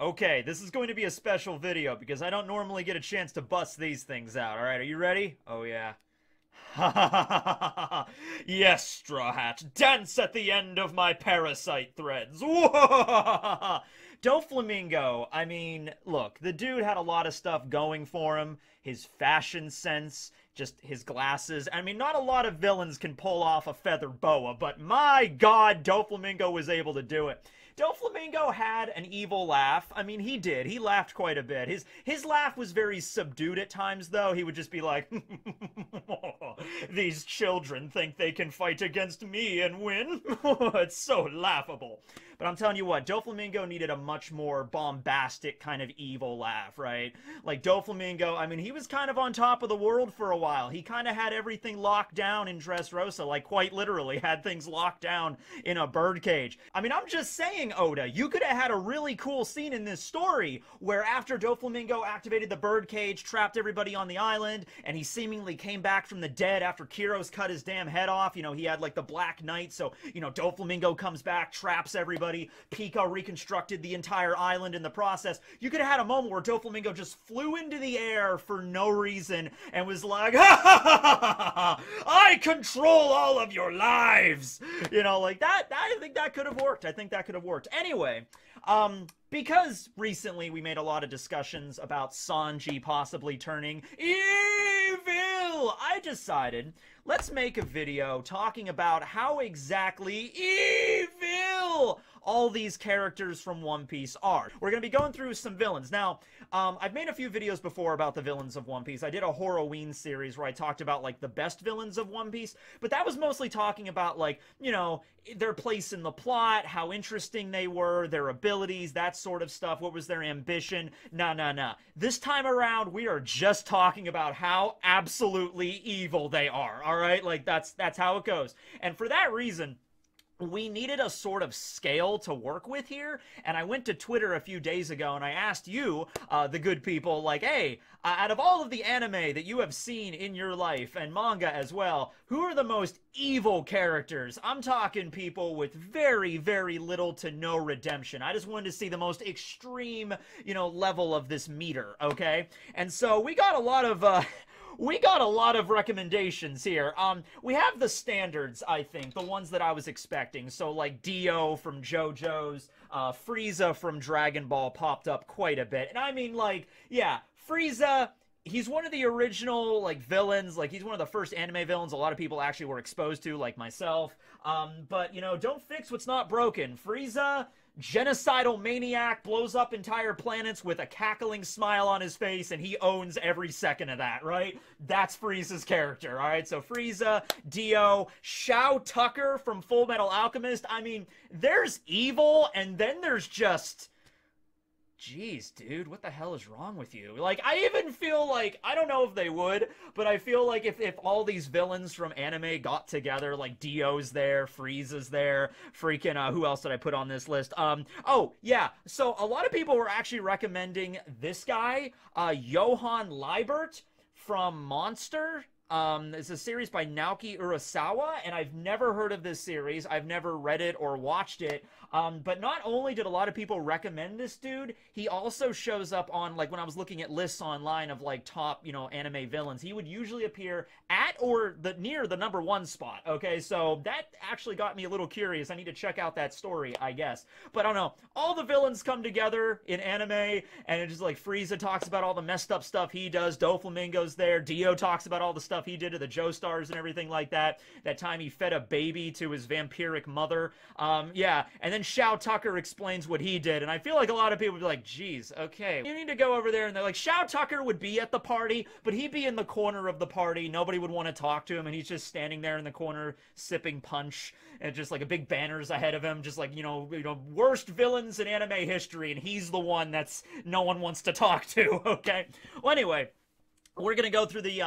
Okay, this is going to be a special video because I don't normally get a chance to bust these things out. Alright, are you ready? Oh yeah. Ha ha ha ha ha. Yes, Straw Hat, dance at the end of my parasite threads. Doflamingo, I mean, look, the dude had a lot of stuff going for him. His fashion sense, just his glasses. I mean, not a lot of villains can pull off a feather boa, but my god, Doflamingo was able to do it. Doflamingo had an evil laugh. I mean, he did. He laughed quite a bit. His laugh was very subdued at times, though. He would just be like, these children think they can fight against me and win. It's so laughable. But I'm telling you what, Doflamingo needed a much more bombastic kind of evil laugh, right? Like, Doflamingo, I mean, he was kind of on top of the world for a while. He kind of had everything locked down in Dressrosa, like quite literally had things locked down in a birdcage. I mean, I'm just saying, Oda, you could have had a really cool scene in this story where after Doflamingo activated the birdcage, trapped everybody on the island, and he seemingly came back from the dead after Kuro's cut his damn head off. You know, he had like the Black Knight, so, you know, Doflamingo comes back, traps everybody. Pika reconstructed the entire island in the process. You could have had a moment where Doflamingo just flew into the air for no reason and was like, ha ha ha ha ha, I control all of your lives. You know, like that, I think that could have worked. I think that could have worked. Anyway, because recently we made a lot of discussions about Sanji possibly turning evil, I decided let's make a video talking about how exactly evil all these characters from One Piece are. We're going to be going through some villains. Now, I've made a few videos before about the villains of One Piece. I did a Horoween series where I talked about, like, the best villains of One Piece, but that was mostly talking about, like, you know, their place in the plot, how interesting they were, their abilities, that sort of stuff, what was their ambition. Nah. This time around, we are just talking about how absolutely evil they are, all right? Like, that's how it goes. And for that reason, we needed a sort of scale to work with here, and I went to Twitter a few days ago and I asked you, the good people, like, hey, out of all of the anime that you have seen in your life, and manga as well, who are the most evil characters? I'm talking people with very, very little to no redemption. I just wanted to see the most extreme, you know, level of this meter, okay? And so we got a lot of, we got a lot of recommendations here. We have the standards, I think, the ones that I was expecting. So, like, Dio from JoJo's, Frieza from Dragon Ball popped up quite a bit. And I mean, like, yeah, Frieza, he's one of the original, like, villains. Like, he's one of the first anime villains a lot of people actually were exposed to, like myself. But, you know, don't fix what's not broken. Frieza, genocidal maniac, blows up entire planets with a cackling smile on his face, and he owns every second of that, right? That's Frieza's character, all right? So Frieza, Dio, Shou Tucker from Full Metal Alchemist. I mean, there's evil, and then there's just, jeez, dude, what the hell is wrong with you? Like, I even feel like, I don't know if they would, but I feel like if all these villains from anime got together, like Dio's there, Frieza's there, freaking, who else did I put on this list? Oh, yeah, so a lot of people were actually recommending this guy, Johan Liebert from Monster. It's a series by Naoki Urasawa, and I've never heard of this series. I've never read it or watched it. But not only did a lot of people recommend this dude, he also shows up on, like, when I was looking at lists online of, like, top, you know, anime villains, he would usually appear at or near the #1 spot, okay? So that actually got me a little curious. I need to check out that story, I guess. But I don't know. All the villains come together in anime, and it's just, like, Frieza talks about all the messed up stuff he does. Doflamingo's there. Dio talks about all the stuff he did to the Joestars and everything like that. That time he fed a baby to his vampiric mother. Yeah, and then Shou Tucker explains what he did, and I feel like a lot of people would be like, geez, okay, you need to go over there, and they're like, Shou Tucker would be at the party, but he'd be in the corner of the party. Nobody would want to talk to him, and he's just standing there in the corner sipping punch, and just like a big banner's ahead of him, just like, you know, worst villains in anime history, and he's the one that's no one wants to talk to, okay? Well, anyway, we're going to go through the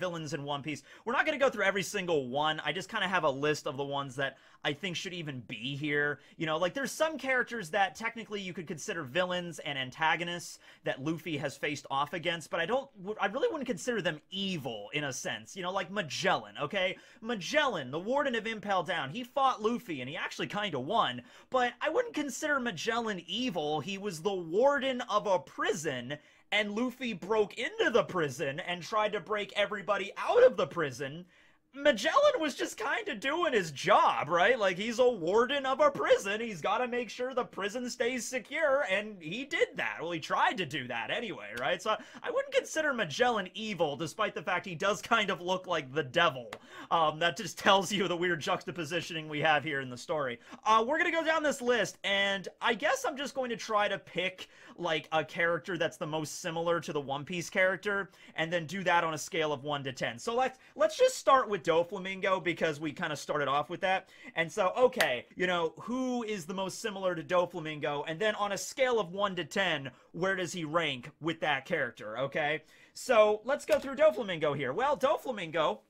villains in One Piece. We're not going to go through every single one. I just kind of have a list of the ones that I think should even be here. You know, like, there's some characters that technically you could consider villains and antagonists that Luffy has faced off against, but I really wouldn't consider them evil in a sense. You know, like Magellan, okay? Magellan, the warden of Impel Down, he fought Luffy and he actually kind of won, but I wouldn't consider Magellan evil. He was the warden of a prison, and Luffy broke into the prison and tried to break everybody out of the prison. Magellan was just kind of doing his job, right? Like, he's a warden of a prison. He's got to make sure the prison stays secure, and he did that. Well, he tried to do that anyway, right? So I wouldn't consider Magellan evil, despite the fact he does kind of look like the devil. That just tells you the weird juxtapositioning we have here in the story. We're going to go down this list, and I guess I'm just going to try to pick, like, a character that's the most similar to the One Piece character, and then do that on a scale of 1 to 10. So let's just start with Doflamingo, because we kind of started off with that. And so, okay, you know, who is the most similar to Doflamingo? And then on a scale of 1 to 10, where does he rank with that character, okay? So let's go through Doflamingo here. Well, Doflamingo,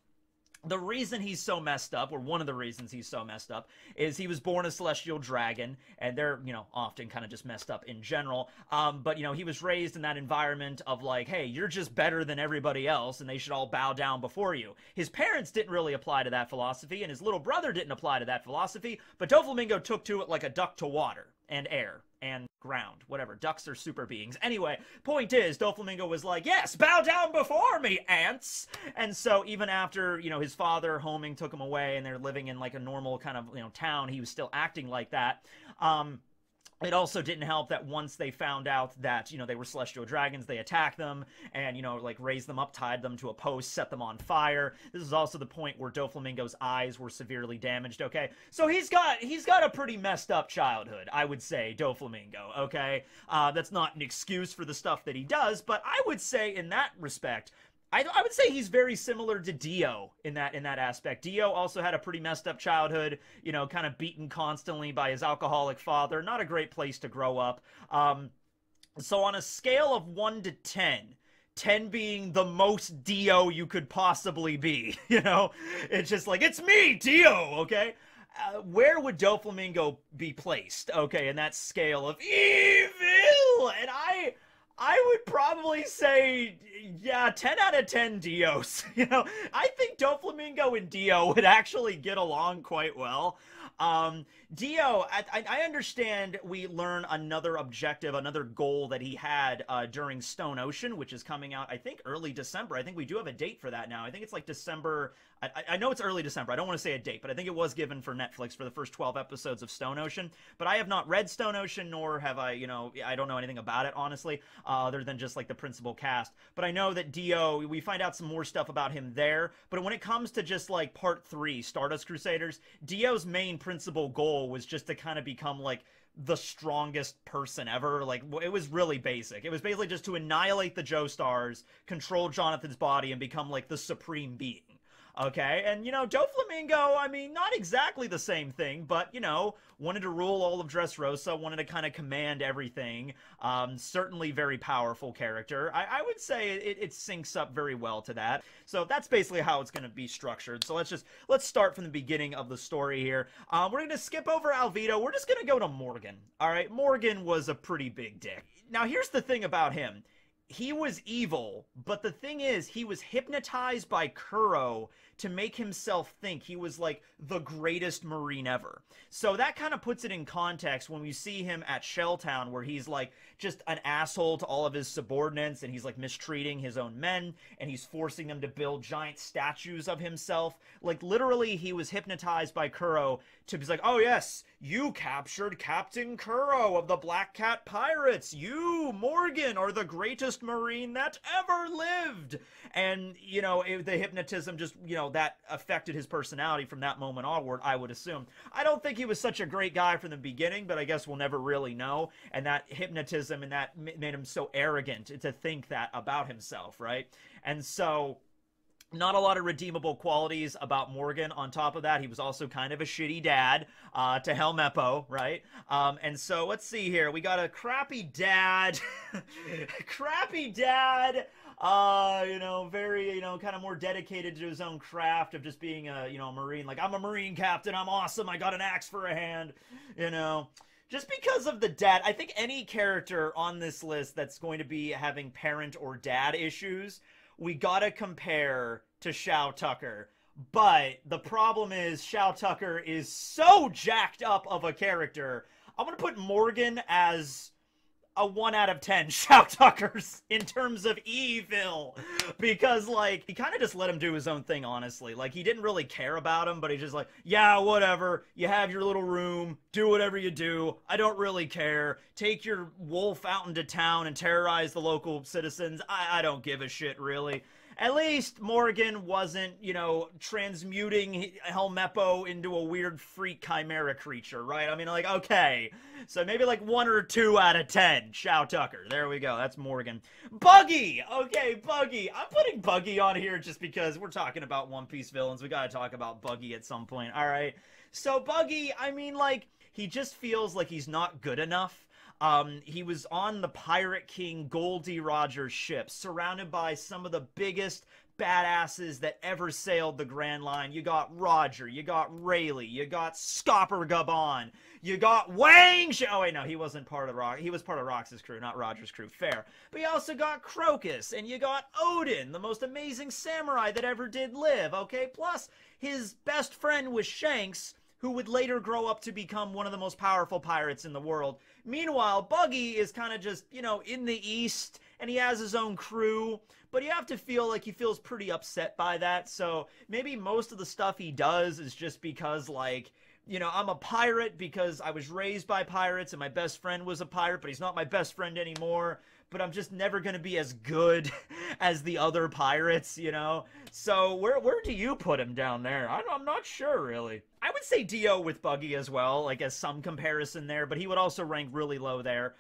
the reason he's so messed up, or one of the reasons he's so messed up, is he was born a celestial dragon, and they're, you know, often kind of just messed up in general. But, you know, he was raised in that environment of, like, hey, you're just better than everybody else, and they should all bow down before you. His parents didn't really apply to that philosophy, and his little brother didn't apply to that philosophy, but Doflamingo took to it like a duck to water and air and ground, whatever. Ducks are super beings. Anyway, point is, Doflamingo was like, yes, bow down before me, ants! And so even after, you know, his father, homing, took him away, and they're living in, like, a normal kind of, you know, town, he was still acting like that. It also didn't help that once they found out that, you know, they were celestial dragons, they attacked them and, you know, like, raised them up, tied them to a post, set them on fire. This is also the point where Doflamingo's eyes were severely damaged, okay? So he's got a pretty messed up childhood, I would say, Doflamingo, okay? That's not an excuse for the stuff that he does, but I would say in that respect, I would say he's very similar to Dio in that aspect. Dio also had a pretty messed up childhood, you know, kind of beaten constantly by his alcoholic father. Not a great place to grow up. So on a scale of 1 to 10, 10 being the most Dio you could possibly be, you know? It's just like, it's me, Dio, okay? Where would Doflamingo be placed, okay, in that scale of evil? And I would probably say, yeah, 10 out of 10 Dios. You know, I think Doflamingo and Dio would actually get along quite well. Dio, I understand we learn another objective, another goal that he had during Stone Ocean, which is coming out, I think, early December. I think we do have a date for that now. I think it's like December. I know it's early December. I don't want to say a date, but I think it was given for Netflix for the first 12 episodes of Stone Ocean. But I have not read Stone Ocean, nor have I, you know, I don't know anything about it, honestly, other than just, like, the principal cast. But I know that Dio, we find out some more stuff about him there. But when it comes to just, like, Part 3, Stardust Crusaders, Dio's main principal goal was just to kind of become, like, the strongest person ever. Like, it was really basic. It was basically just to annihilate the Joestars, control Jonathan's body, and become, like, the supreme being. Okay, and, you know, Doflamingo, I mean, not exactly the same thing, but, you know, wanted to rule all of Dressrosa, wanted to kind of command everything. Certainly very powerful character. I would say it syncs up very well to that. So that's basically how it's going to be structured. So let's start from the beginning of the story here. We're going to skip over Alvito. We're just going to go to Morgan. All right, Morgan was a pretty big dick. Now, here's the thing about him. He was evil, but the thing is, he was hypnotized by Kuro to make himself think he was, like, the greatest Marine ever. So that kind of puts it in context when we see him at Shelltown, where he's, like, just an asshole to all of his subordinates, and he's, like, mistreating his own men, and he's forcing them to build giant statues of himself. Like, literally, he was hypnotized by Kuro to be like, oh, yes, you captured Captain Kuro of the Black Cat Pirates. You, Morgan, are the greatest Marine that ever lived. And, you know, the hypnotism just, you know, that affected his personality from that moment onward, I would assume. I don't think he was such a great guy from the beginning, but I guess we'll never really know. And that hypnotism and that made him so arrogant to think that about himself, right? And so, not a lot of redeemable qualities about Morgan. On top of that, he was also kind of a shitty dad to Helmeppo, right? And so let's see here. We got a crappy dad. you know, very, you know, kind of more dedicated to his own craft of just being a, you know, Marine. Like, I'm a Marine captain, I'm awesome, I got an axe for a hand, you know. Just because of the dad, I think any character on this list that's going to be having parent or dad issues, we gotta compare to Shou Tucker. But the problem is Shou Tucker is so jacked up of a character. I'm gonna put Morgan as a 1 out of 10 Shou Tuckers in terms of evil, because like he kind of just let him do his own thing, honestly. Like, he didn't really care about him, but he's just like, yeah, whatever, you have your little room, do whatever you do, I don't really care, take your wolf out into town and terrorize the local citizens, I don't give a shit, really. At least Morgan wasn't, you know, transmuting Helmeppo into a weird freak chimera creature, right? I mean, like, okay. So maybe like 1 or 2 out of 10. Shou Tucker. There we go. That's Morgan. Buggy! Okay, Buggy. I'm putting Buggy on here just because we're talking about One Piece villains. We gotta talk about Buggy at some point. All right. So Buggy, I mean, like, he just feels like he's not good enough. He was on the Pirate King Goldie Rogers ship, surrounded by some of the biggest badasses that ever sailed the Grand Line. You got Roger, you got Rayleigh, you got Scopper Gabon, you got Wang Shi. Oh wait, no, he wasn't part of Rock. He was part of Rox's crew, not Roger's crew. Fair. But you also got Crocus, and you got Odin, the most amazing samurai that ever did live. Okay, plus his best friend was Shanks, who would later grow up to become one of the most powerful pirates in the world. Meanwhile, Buggy is kind of just, you know, in the East, and he has his own crew, but you have to feel like he feels pretty upset by that, so maybe most of the stuff he does is just because, like, you know, I'm a pirate because I was raised by pirates, and my best friend was a pirate, but he's not my best friend anymore, but I'm just never going to be as good as the other pirates, you know? So where do you put him down there? I'm not sure, really. I would say Dio with Buggy as well, like, as some comparison there, but he would also rank really low there,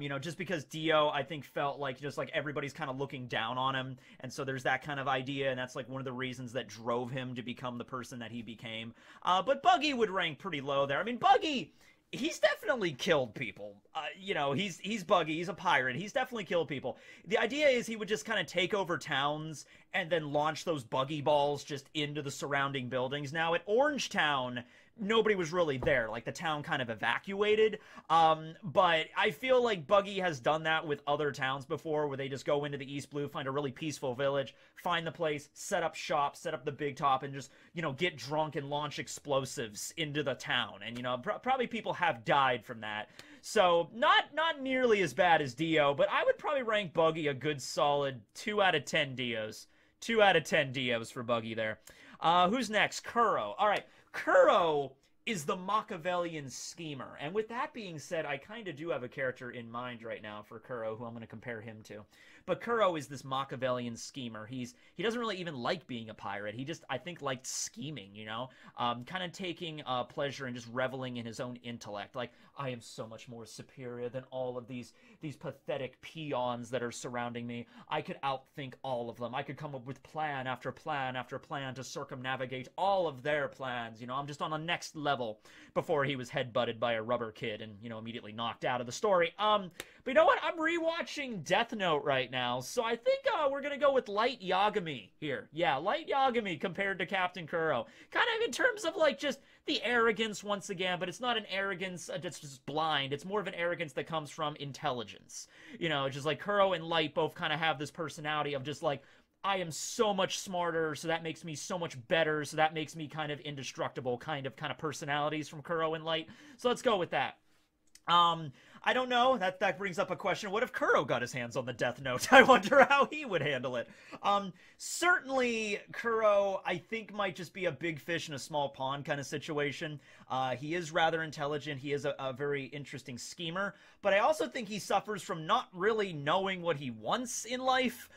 you know, just because Dio, I think, felt like just, like, everybody's kind of looking down on him, and so there's that kind of idea, and that's, like, one of the reasons that drove him to become the person that he became. But Buggy would rank pretty low there. I mean, Buggy, he's definitely killed people. You know, he's Buggy, he's a pirate, he's definitely killed people. The idea is he would just kind of take over towns and then launch those buggy balls just into the surrounding buildings. Now, at Orangetown, nobody was really there. Like, the town kind of evacuated. But I feel like Buggy has done that with other towns before, where they just go into the East Blue, find a really peaceful village, find the place, set up shop, set up the big top, and just, you know, get drunk and launch explosives into the town. And, you know, probably people have died from that. So not nearly as bad as Dio, but I would probably rank Buggy a good solid 2 out of 10 Dios. 2 out of 10 Dios for Buggy there. Who's next? Kuro. All right. Kuro is the Machiavellian schemer, and with that being said, I kind of do have a character in mind right now for Kuro, who I'm going to compare him to. But Kuro is this Machiavellian schemer. He doesn't really even like being a pirate. He just, I think, liked scheming, you know, kind of taking pleasure and just reveling in his own intellect. Like, I am so much more superior than all of these pathetic peons that are surrounding me. I could outthink all of them. I could come up with plan after plan after plan to circumnavigate all of their plans. You know, I'm just on the next level. Before he was headbutted by a rubber kid and, you know, immediately knocked out of the story. But you know what? I'm rewatching Death Note right now, so I think we're gonna go with Light Yagami here. Yeah, Light Yagami compared to Captain Kuro. Kind of in terms of, like, just the arrogance once again, but it's not an arrogance that's just blind. It's more of an arrogance that comes from intelligence. You know, just like Kuro and Light both kind of have this personality of just like, I am so much smarter, so that makes me so much better, so that makes me kind of indestructible kind of personalities from Kuro and Light. So let's go with that. I don't know. That brings up a question. What if Kuro got his hands on the Death Note? I wonder how he would handle it. Certainly, Kuro, I think, might just be a big fish in a small pond kind of situation. He is rather intelligent. He is a very interesting schemer. But I also think he suffers from not really knowing what he wants in life.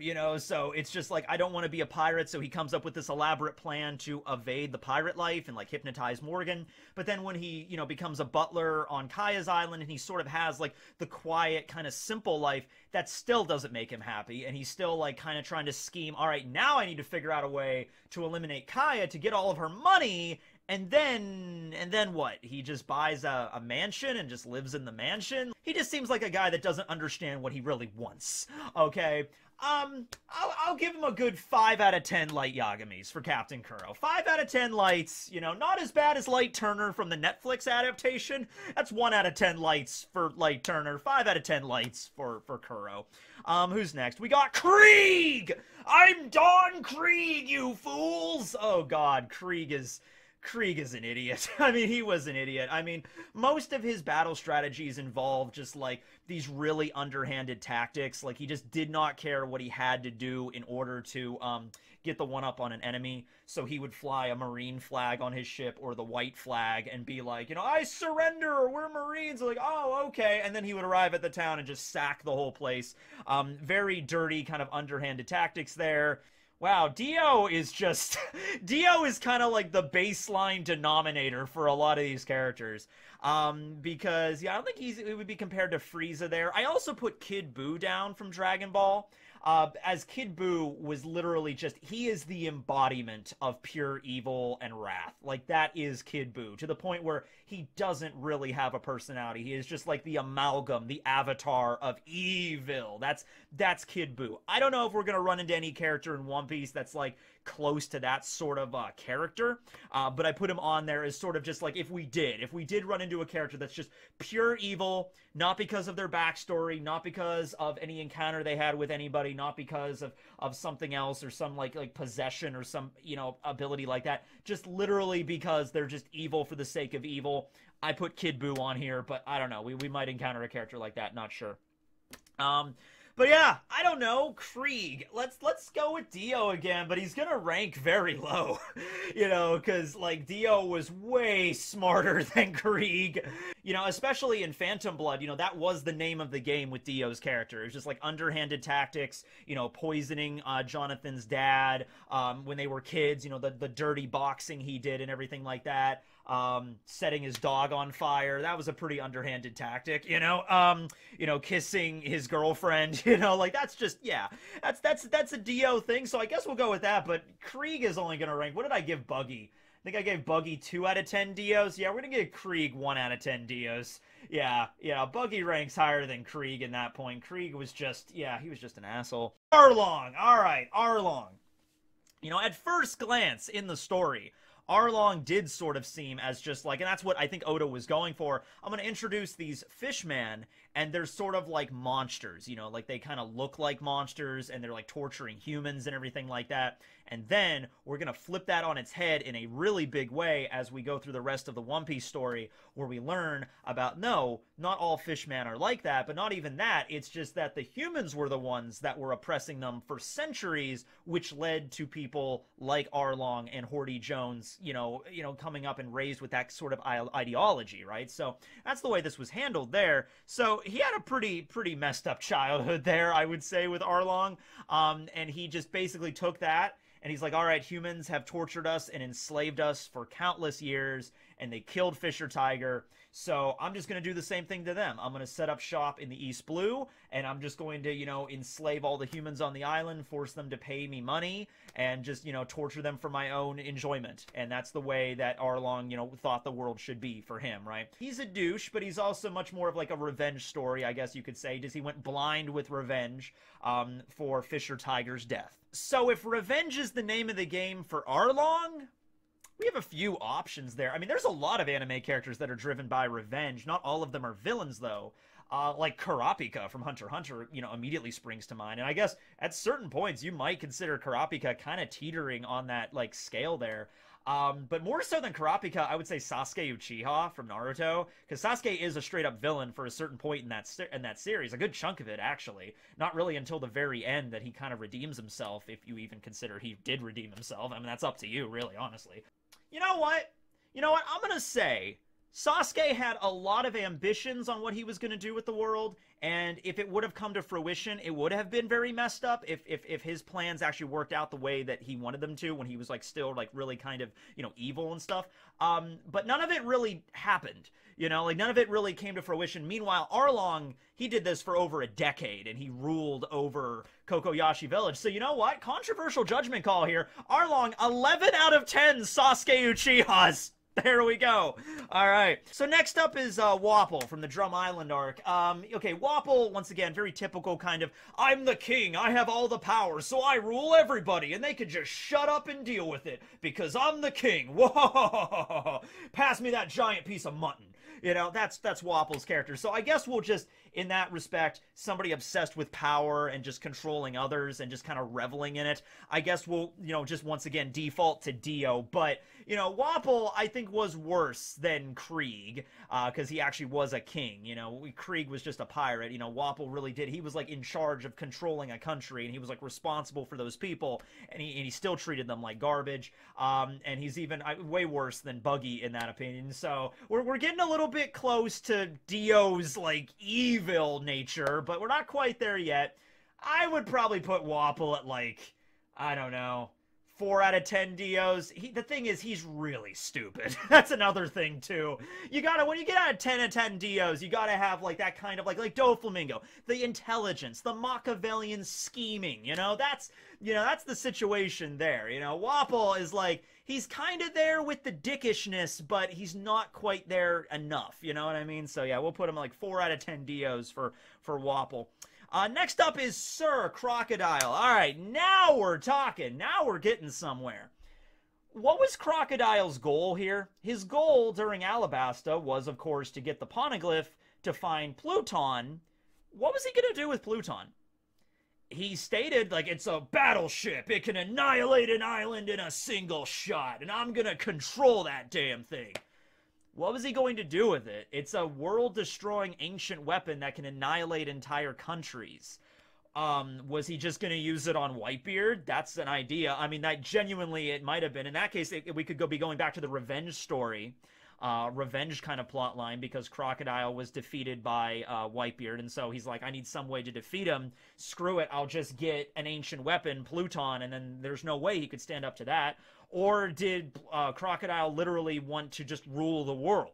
You know, so it's just like, I don't want to be a pirate. So he comes up with this elaborate plan to evade the pirate life and, like, hypnotize Morgan. But then when he, you know, becomes a butler on Kaya's Island, and he sort of has, like, the quiet kind of simple life, that still doesn't make him happy, and he's still, like, kind of trying to scheme, all right, now I need to figure out a way to eliminate Kaya to get all of her money, and then what? He just buys a mansion and just lives in the mansion? He just seems like a guy that doesn't understand what he really wants, okay? I'll give him a good 5 out of 10 light Yagamis for Captain Kuro. 5 out of 10 lights, you know, not as bad as Light Turner from the Netflix adaptation. That's 1 out of 10 lights for Light Turner. 5 out of 10 lights for Kuro. Who's next? We got Krieg! I'm Don Krieg, you fools! Oh god, Krieg is an idiot. I mean, he was an idiot. I mean, most of his battle strategies involved just, like, these really underhanded tactics. Like, he just did not care what he had to do in order to get the one-up on an enemy. So he would fly a Marine flag on his ship or the white flag and be like, you know, I surrender, or we're Marines. Like, oh, okay. And then he would arrive at the town and just sack the whole place. Very dirty, kind of underhanded tactics there. Wow, Dio is just... Dio is kind of like the baseline denominator for a lot of these characters. Because, yeah, I don't think it would be compared to Frieza there. I also put Kid Buu down from Dragon Ball. As Kid Buu was literally just... He is the embodiment of pure evil and wrath. Like, that is Kid Buu. To the point where he doesn't really have a personality. He is just like the amalgam, the avatar of evil. That's Kid Buu. I don't know if we're going to run into any character in One Piece that's like close to that sort of character. But I put him on there as sort of just like if we did run into a character that's just pure evil, not because of their backstory, not because of any encounter they had with anybody, not because of something else or some like possession or some, you know, ability like that, just literally because they're just evil for the sake of evil. I put Kid Buu on here, but I don't know. We might encounter a character like that. Not sure. But yeah, I don't know, Krieg. Let's go with Dio again, but he's gonna rank very low, you know, because like Dio was way smarter than Krieg, you know, especially in Phantom Blood. You know, that was the name of the game with Dio's character. It was just like underhanded tactics, you know, poisoning Jonathan's dad when they were kids. You know, the dirty boxing he did and everything like that. Setting his dog on fire. That was a pretty underhanded tactic, you know, kissing his girlfriend, you know, like that's just, yeah, that's a Dio thing. So I guess we'll go with that, but Krieg is only going to rank. What did I give Buggy? I think I gave Buggy 2 out of 10 Dios. Yeah, we're going to give Krieg 1 out of 10 Dios. Yeah, Buggy ranks higher than Krieg in that point. Krieg was just, yeah, he was just an asshole. Arlong. All right, Arlong. You know, at first glance in the story, Arlong did sort of seem as just like, and that's what I think Oda was going for. I'm going to introduce these fishmen, and they're sort of like monsters, you know, like they kind of look like monsters, and they're like torturing humans and everything like that. And then we're going to flip that on its head in a really big way as we go through the rest of the One Piece story, where we learn about, no, not all fishmen are like that, but not even that. It's just that the humans were the ones that were oppressing them for centuries, which led to people like Arlong and Horty Jones, you know, coming up and raised with that sort of ideology, right? So that's the way this was handled there. So he had a pretty messed up childhood there, I would say, with Arlong. And he just basically took that and he's like, all right, humans have tortured us and enslaved us for countless years, and they killed Fisher Tiger. So I'm just going to do the same thing to them. I'm going to set up shop in the East Blue, and I'm just going to, you know, enslave all the humans on the island, force them to pay me money, and just, you know, torture them for my own enjoyment. And that's the way that Arlong, you know, thought the world should be for him, right? He's a douche, but he's also much more of like a revenge story, I guess you could say, just he went blind with revenge for Fisher Tiger's death. So if revenge is the name of the game for Arlong, we have a few options there. I mean, there's a lot of anime characters that are driven by revenge. Not all of them are villains, though. Like Kurapika from Hunter x Hunter, you know, immediately springs to mind. And I guess at certain points, you might consider Kurapika kind of teetering on that, like, scale there. But more so than Kurapika, I would say Sasuke Uchiha from Naruto, because Sasuke is a straight-up villain for a certain point in that series, a good chunk of it, actually. Not really until the very end that he kind of redeems himself, if you even consider he did redeem himself. I mean, that's up to you, really, honestly. You know what? I'm going to say Sasuke had a lot of ambitions on what he was going to do with the world, and if it would have come to fruition, it would have been very messed up if his plans actually worked out the way that he wanted them to when he was, like, still, like, really kind of, you know, evil and stuff. But none of it really happened, you know? Like, none of it really came to fruition. Meanwhile, Arlong, he did this for over a decade, and he ruled over Kokoyashi Village. So you know what? Controversial judgment call here. Arlong, 11 out of 10 Sasuke Uchihas. There we go. All right. So next up is Wapol from the Drum Island arc. Okay, Wapol, once again, very typical kind of, I'm the king, I have all the power, so I rule everybody, and they can just shut up and deal with it, because I'm the king. Whoa! Pass me that giant piece of mutton. You know, that's Wapol's character. So I guess we'll just, in that respect, somebody obsessed with power and just controlling others and just kind of reveling in it. I guess we'll, you know, just once again default to Dio. But, you know, Wapol, I think, was worse than Krieg, because he actually was a king. You know, Krieg was just a pirate. You know, Wapol really did. He was, like, in charge of controlling a country, and he was, like, responsible for those people, and he still treated them like garbage. And he's even way worse than Buggy in that opinion. So we're getting a little bit close to Dio's, like, evil nature, but we're not quite there yet. I would probably put Wapol at, like, I don't know, 4 out of 10 Dios. The thing is, he's really stupid. That's another thing, too. You gotta, when you get out of 10 of 10 Dios, you gotta have, like, that kind of, like Doflamingo. The intelligence, the Machiavellian scheming, you know? That's the situation there, you know? Wapol is, like, he's kind of there with the dickishness, but he's not quite there enough, you know what I mean? So, yeah, we'll put him, like, 4 out of 10 Dios for Wapol. Next up is Sir Crocodile. All right, now we're talking. Now we're getting somewhere. What was Crocodile's goal here? His goal during Alabasta was, of course, to get the Poneglyph to find Pluton. What was he going to do with Pluton? He stated, like, it's a battleship. It can annihilate an island in a single shot, and I'm going to control that damn thing. What was he going to do with it? It's a world-destroying ancient weapon that can annihilate entire countries. Was he just going to use it on Whitebeard? That's an idea. I mean, that genuinely it might have been. In that case, we could be going back to the revenge story. Revenge kind of plot line, because Crocodile was defeated by Whitebeard, and so he's like, I need some way to defeat him. Screw it, I'll just get an ancient weapon, Pluton, and then there's no way he could stand up to that. Or did Crocodile literally want to just rule the world?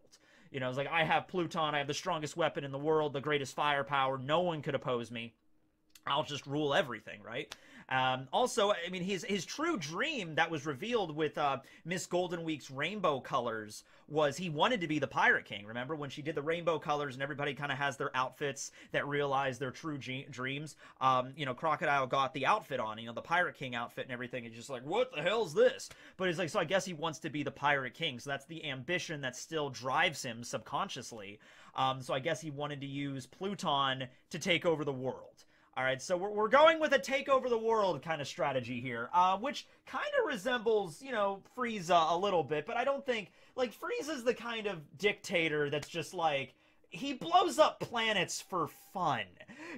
You know, it's like, I have Pluton, I have the strongest weapon in the world, the greatest firepower, no one could oppose me. I'll just rule everything, right? Also, I mean, his true dream that was revealed with Miss Golden Week's rainbow colors was he wanted to be the Pirate King. Remember when she did the rainbow colors and everybody kind of has their outfits that realize their true dreams? You know, Crocodile got the outfit on, you know, the Pirate King outfit and everything. It's just like, what the hell's this? But it's like, so I guess he wants to be the Pirate King. So that's the ambition that still drives him subconsciously. So I guess he wanted to use Pluton to take over the world. All right, so we're going with a take over the world kind of strategy here, which kind of resembles, you know, Frieza a little bit, but I don't think, like, Frieza's the kind of dictator that's just like, he blows up planets for fun,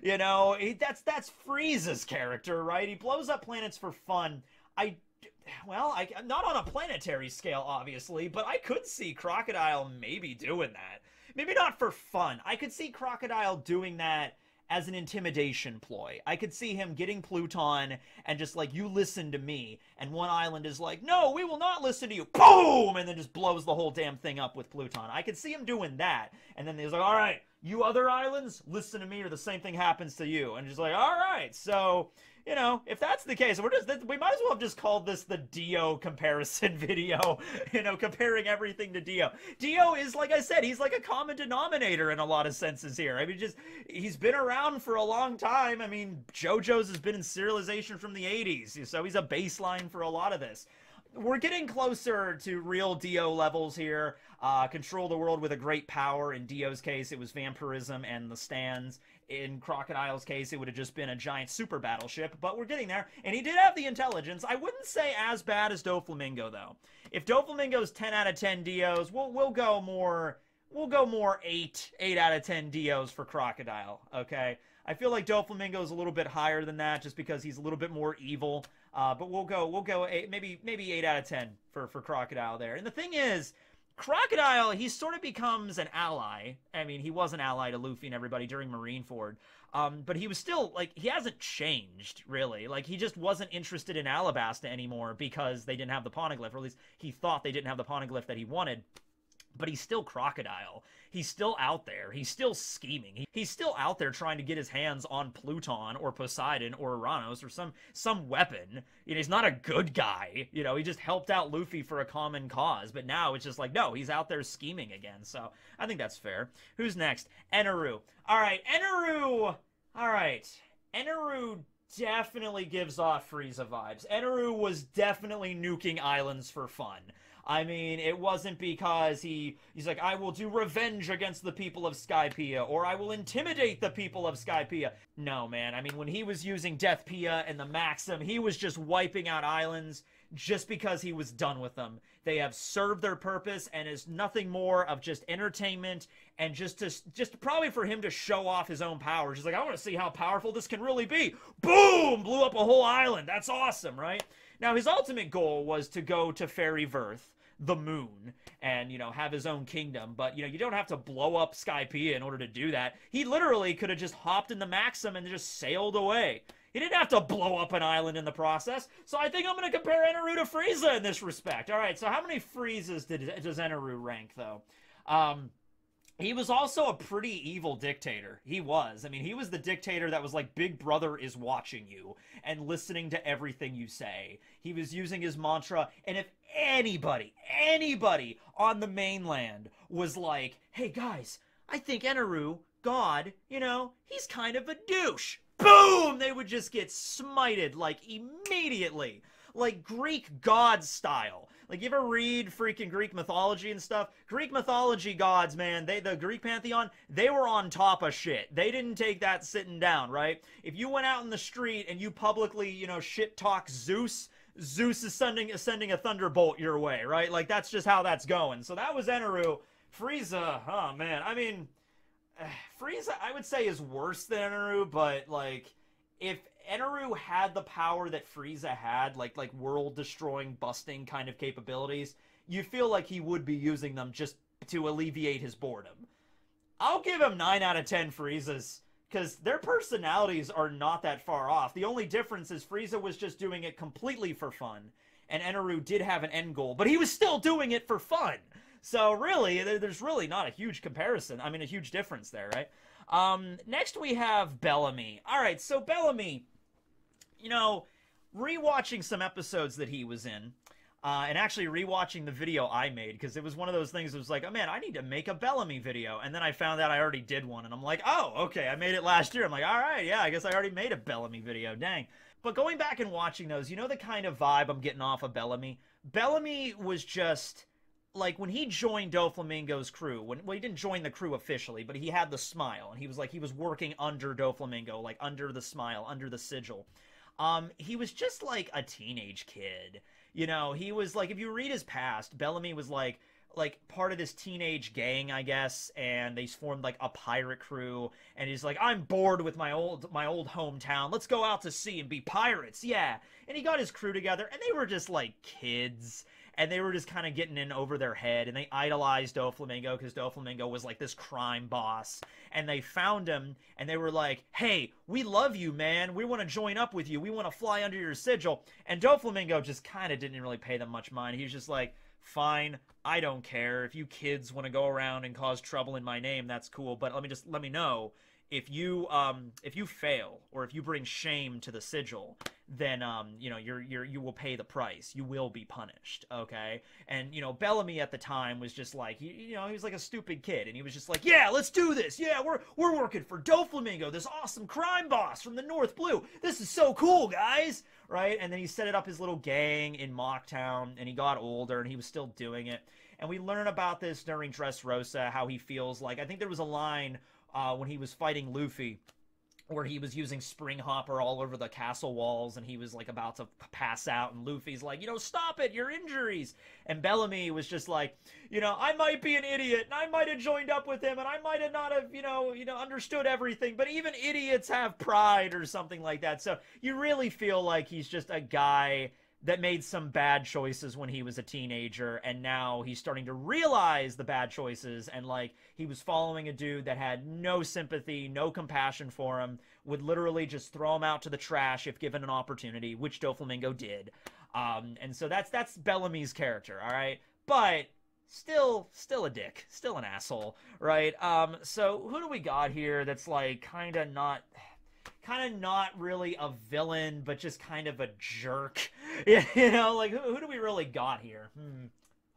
you know? That's Frieza's character, right? He blows up planets for fun. Well, not on a planetary scale, obviously, but I could see Crocodile maybe doing that. Maybe not for fun. I could see Crocodile doing that as an intimidation ploy. I could see him getting Pluton and just like, you listen to me. And one island is like, no, we will not listen to you. Boom! And then just blows the whole damn thing up with Pluton. I could see him doing that. And then he's like, all right, you other islands, listen to me or the same thing happens to you. And just like, all right. So, you know, if that's the case, we might as well have just called this the Dio comparison video, you know, comparing everything to Dio. Dio is, like I said, he's like a common denominator in a lot of senses here. I mean, just, he's been around for a long time. I mean, JoJo's has been in serialization from the 80s, so he's a baseline for a lot of this. We're getting closer to real Dio levels here. Control the world with a great power. In Dio's case, it was vampirism and the stands. In Crocodile's case, it would have just been a giant super battleship, but we're getting there. And he did have the intelligence. I wouldn't say as bad as Doflamingo, though. If Doflamingo's 10 out of 10 Dios, we'll go more 8 out of 10 Dios for Crocodile, okay? I feel like Doflamingo's a little bit higher than that just because he's a little bit more evil. But we'll go eight, maybe 8 out of 10 for Crocodile there. And the thing is, Crocodile, he sort of becomes an ally. I mean, he was an ally to Luffy and everybody during Marineford. But he was still, like, he hasn't changed, really. Like, he just wasn't interested in Alabasta anymore because they didn't have the Poneglyph, or at least he thought they didn't have the Poneglyph that he wanted. But he's still Crocodile. He's still out there. He's still scheming. He's still out there trying to get his hands on Pluton or Poseidon or Uranos or some weapon. You know, he's not a good guy. You know, he just helped out Luffy for a common cause. But now it's just like, no, he's out there scheming again. So I think that's fair. Who's next? Eneru. All right, Eneru. All right. Eneru definitely gives off Frieza vibes. Eneru was definitely nuking islands for fun. I mean, it wasn't because he's like, I will do revenge against the people of Skypea, or I will intimidate the people of Skypea. No, man. I mean, when he was using Deathpea and the Maxim, he was just wiping out islands just because he was done with them. They have served their purpose and is nothing more of just entertainment and just probably for him to show off his own powers. He's like, I want to see how powerful this can really be. Boom! Blew up a whole island. That's awesome, right? Now, his ultimate goal was to go to Fairy Verth, the moon, and, you know, have his own kingdom. But, you know, you don't have to blow up Skypea in order to do that. He literally could have just hopped in the Maxim and just sailed away. He didn't have to blow up an island in the process. So I think I'm going to compare Eneru to Frieza in this respect. All right, so how many Friezas does Eneru rank, though? He was also a pretty evil dictator. He was. I mean, he was the dictator that was like, Big Brother is watching you and listening to everything you say. He was using his mantra, and if anybody on the mainland was like, hey, guys, I think Eneru, God, you know, he's kind of a douche. Boom! They would just get smited, like, immediately. Like, Greek god style. Like, you ever read freaking Greek mythology and stuff? Greek mythology gods, man, the Greek pantheon, they were on top of shit. They didn't take that sitting down, right? If you went out in the street and you publicly, you know, shit-talk Zeus, Zeus is sending a thunderbolt your way, right? Like, that's just how that's going. So that was Eneru. Frieza, oh, man, I mean, Frieza, I would say, is worse than Eneru, but, like, if Eneru had the power that Frieza had, like world-destroying, busting kind of capabilities, you feel like he would be using them just to alleviate his boredom. I'll give him 9 out of 10 Friezas, because their personalities are not that far off. The only difference is Frieza was just doing it completely for fun, and Eneru did have an end goal, but he was still doing it for fun! So, really, there's really not a huge comparison. I mean, a huge difference there, right? Next we have Bellamy. All right, so Bellamy, you know, rewatching some episodes that he was in, and actually rewatching the video I made, because it was one of those things that was like, oh man, I need to make a Bellamy video. And then I found out I already did one, and I'm like, oh, okay, I made it last year. I'm like, all right, yeah, I guess I already made a Bellamy video, dang. But going back and watching those, you know the kind of vibe I'm getting off of Bellamy? Bellamy was just, like, when he joined Doflamingo's crew, well, he didn't join the crew officially, but he had the smile, and he was like, he was working under Doflamingo, like, under the smile, under the sigil. He was just like a teenage kid, you know, he was like, if you read his past, Bellamy was like part of this teenage gang, I guess, and they formed like a pirate crew, and he's like, I'm bored with my old hometown, let's go out to sea and be pirates, yeah, and he got his crew together, and they were just like kids, and they were just kind of getting in over their head, and they idolized Doflamingo because Doflamingo was like this crime boss. And they found him, and they were like, hey, we love you, man. We want to join up with you. We want to fly under your sigil. And Doflamingo just kind of didn't really pay them much mind. He was just like, fine, I don't care. If you kids want to go around and cause trouble in my name, that's cool. But let me know. If you fail, or if you bring shame to the sigil, then you know, you will pay the price. You will be punished, okay? And you know, Bellamy at the time was just like, you know, he was like a stupid kid, and he was just like, yeah, let's do this. Yeah, we're working for Doflamingo, this awesome crime boss from the North Blue. This is so cool, guys, right? And then he set up his little gang in Mocktown, and he got older, and he was still doing it. And we learn about this during Dressrosa, how he feels like, I think there was a line when he was fighting Luffy, where he was using Spring Hopper all over the castle walls, and he was like about to pass out, and Luffy's like, you know, stop it, your injuries. And Bellamy was just like, you know, I might be an idiot, and I might have joined up with him, and I might have not have, you know, understood everything, but even idiots have pride or something like that. So you really feel like he's just a guy that made some bad choices when he was a teenager, and now he's starting to realize the bad choices, and, like, he was following a dude that had no sympathy, no compassion for him, would literally just throw him out to the trash if given an opportunity, which Doflamingo did. And so that's Bellamy's character, all right? But Still a dick, still an asshole, right? So who do we got here that's like kind of not really a villain, but just kind of a jerk? You know, like who do we really got here?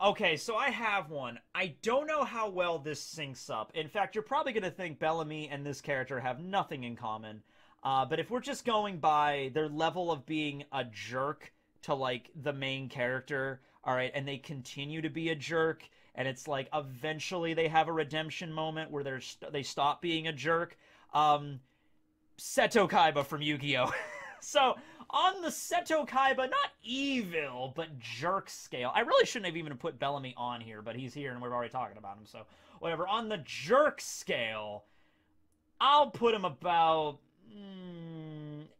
Okay, so I have one. I don't know how well this syncs up. In fact, you're probably going to think Bellamy and this character have nothing in common. But if we're just going by their level of being a jerk to like the main character, all right, and they continue to be a jerk, and it's like eventually they have a redemption moment where they stop being a jerk. Seto Kaiba from Yu-Gi-Oh! So, on the Seto Kaiba, not evil, but jerk scale. I really shouldn't have even put Bellamy on here, but he's here and we're already talking about him, so whatever. On the jerk scale, I'll put him about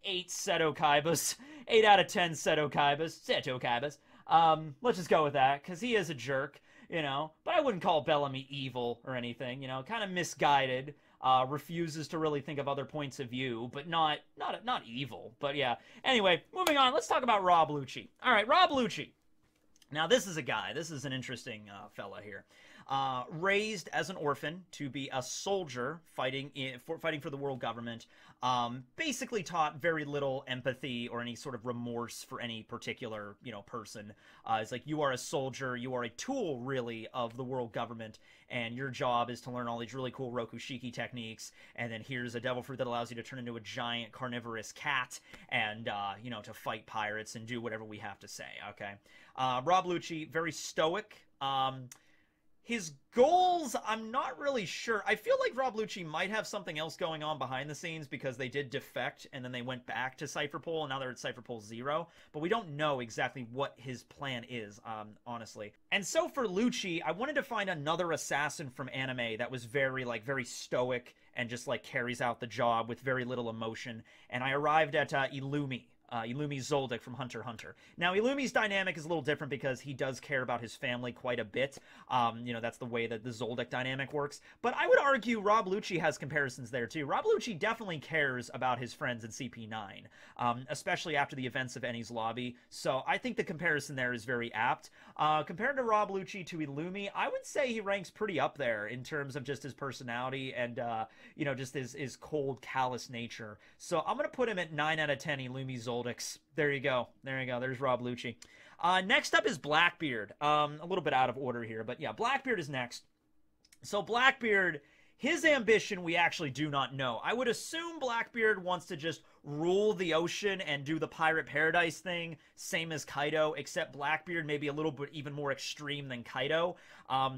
8 Seto Kaibas. 8 out of 10 Seto Kaibas. Seto Kaibas. Let's just go with that, because he is a jerk, you know. But I wouldn't call Bellamy evil or anything, you know. Kind of misguided, refuses to really think of other points of view, but not evil. But yeah, anyway, moving on, let's talk about Rob Lucci. All right, Rob Lucci. Now, this is a guy, this is an interesting fella here. Raised as an orphan to be a soldier fighting for the world government, basically taught very little empathy or any sort of remorse for any particular, you know, person. It's like, you are a soldier, you are a tool, really, of the world government, and your job is to learn all these really cool Rokushiki techniques, and then here's a devil fruit that allows you to turn into a giant carnivorous cat, and, you know, to fight pirates and do whatever we have to say, okay? Rob Lucci, very stoic. His goals, I'm not really sure. I feel like Rob Lucci might have something else going on behind the scenes, because they did defect and then they went back to Cypherpole, and now they're at Cypherpole 0. But we don't know exactly what his plan is, honestly. And so for Lucci, I wanted to find another assassin from anime that was very stoic and just, like, carries out the job with very little emotion. And I arrived at Illumi. Illumi Zoldyck from Hunter x Hunter. Now, Illumi's dynamic is a little different because he does care about his family quite a bit. You know, that's the way that the Zoldyck dynamic works. But I would argue Rob Lucci has comparisons there, too. Rob Lucci definitely cares about his friends in CP9, especially after the events of Enies Lobby. So I think the comparison there is very apt. Compared to Rob Lucci to Illumi, I would say he ranks pretty up there in terms of just his personality and, you know, just his cold, callous nature. So I'm going to put him at 9 out of 10 Illumi Zoldyck. There you go. There you go. There's Rob Lucci. Next up is Blackbeard. A little bit out of order here, but yeah, Blackbeard is next. So Blackbeard, his ambition we actually do not know. I would assume Blackbeard wants to just rule the ocean and do the pirate paradise thing, same as Kaido, except Blackbeard maybe a little bit even more extreme than Kaido,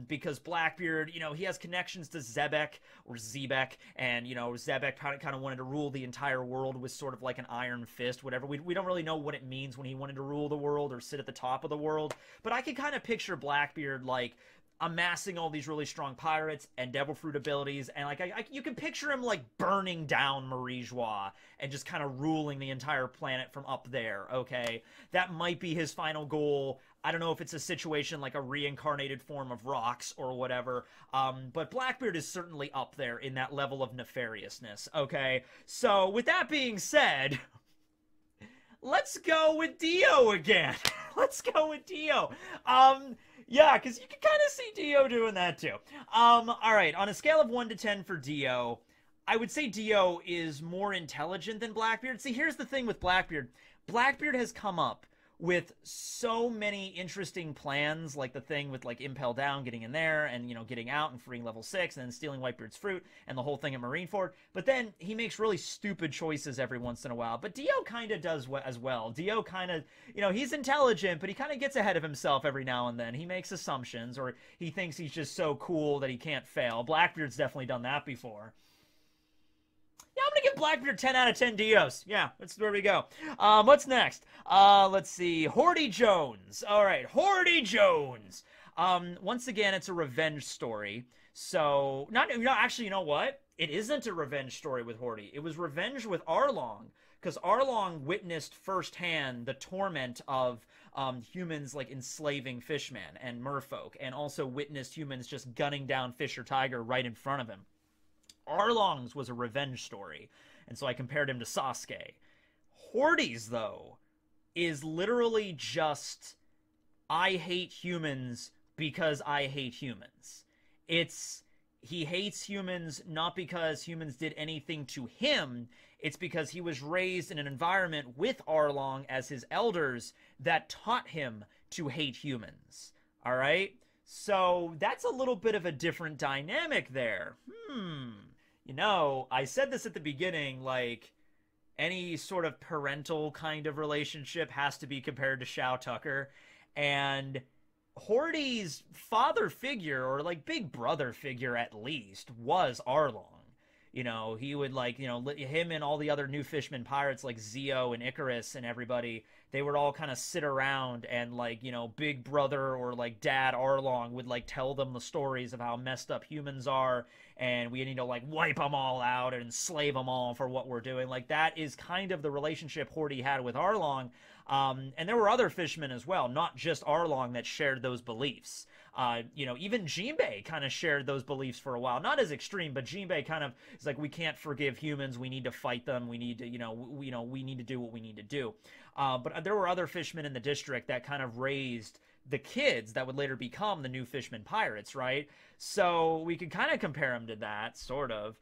because Blackbeard, you know, he has connections to Zebek, and, you know, Zebek kind of wanted to rule the entire world with sort of like an iron fist, whatever. We don't really know what it means when he wanted to rule the world or sit at the top of the world, but I could kind of picture Blackbeard, like, amassing all these really strong pirates and devil fruit abilities, and like you can picture him like burning down Marijois and just kind of ruling the entire planet from up there. Okay, that might be his final goal. I don't know if it's a situation like a reincarnated form of rocks or whatever, but Blackbeard is certainly up there in that level of nefariousness. Okay, so with that being said, let's go with Dio again. Let's go with Dio. Yeah, because you can kind of see Dio doing that, too. All right, on a scale of 1 to 10 for Dio, I would say Dio is more intelligent than Blackbeard. See, here's the thing with Blackbeard. Blackbeard has come up with so many interesting plans, like the thing with, like, Impel Down, getting in there, and, you know, getting out and freeing level 6, and then stealing Whitebeard's fruit, and the whole thing at Marineford. But then he makes really stupid choices every once in a while. But Dio kind of does as well. Dio kind of, you know, he's intelligent, but he kind of gets ahead of himself every now and then. He makes assumptions, or he thinks he's just so cool that he can't fail. Blackbeard's definitely done that before. Yeah, I'm going to give Blackbeard 10 out of 10 Dios. Yeah, that's where we go. What's next? Let's see. Horty Jones. All right, Horty Jones. Once again, it's a revenge story. So, actually, you know what? It isn't a revenge story with Horty. It was revenge with Arlong, because Arlong witnessed firsthand the torment of humans, like, enslaving fishmen and merfolk, and also witnessed humans just gunning down Fisher Tiger right in front of him. Arlong's was a revenge story, and so I compared him to Sasuke. Horty's, though, is literally just, I hate humans, because I hate humans. It's he hates humans not because humans did anything to him. It's because he was raised in an environment with Arlong as his elders that taught him to hate humans. All right? So that's a little bit of a different dynamic there. You know, I said this at the beginning, like, any sort of parental kind of relationship has to be compared to Shou Tucker. And Horty's father figure, or like big brother figure at least, was Arlong. You know, he would, like, you know, him and all the other new Fishman pirates like Zio and Icarus and everybody, they would all kind of sit around and, like, you know, big brother or like dad Arlong would like tell them the stories of how messed up humans are and we need to like wipe them all out and enslave them all for what we're doing. Like, that is kind of the relationship Horty had with Arlong. And there were other fishmen as well, not just Arlong, that shared those beliefs. You know, even Jinbei kind of shared those beliefs for a while. Not as extreme, but Jinbei kind of is like, we can't forgive humans. We need to fight them. We need to, we need to do what we need to do. But there were other fishmen in the district that kind of raised the kids that would later become the new Fishman pirates, right? So we could kind of compare them to that, sort of.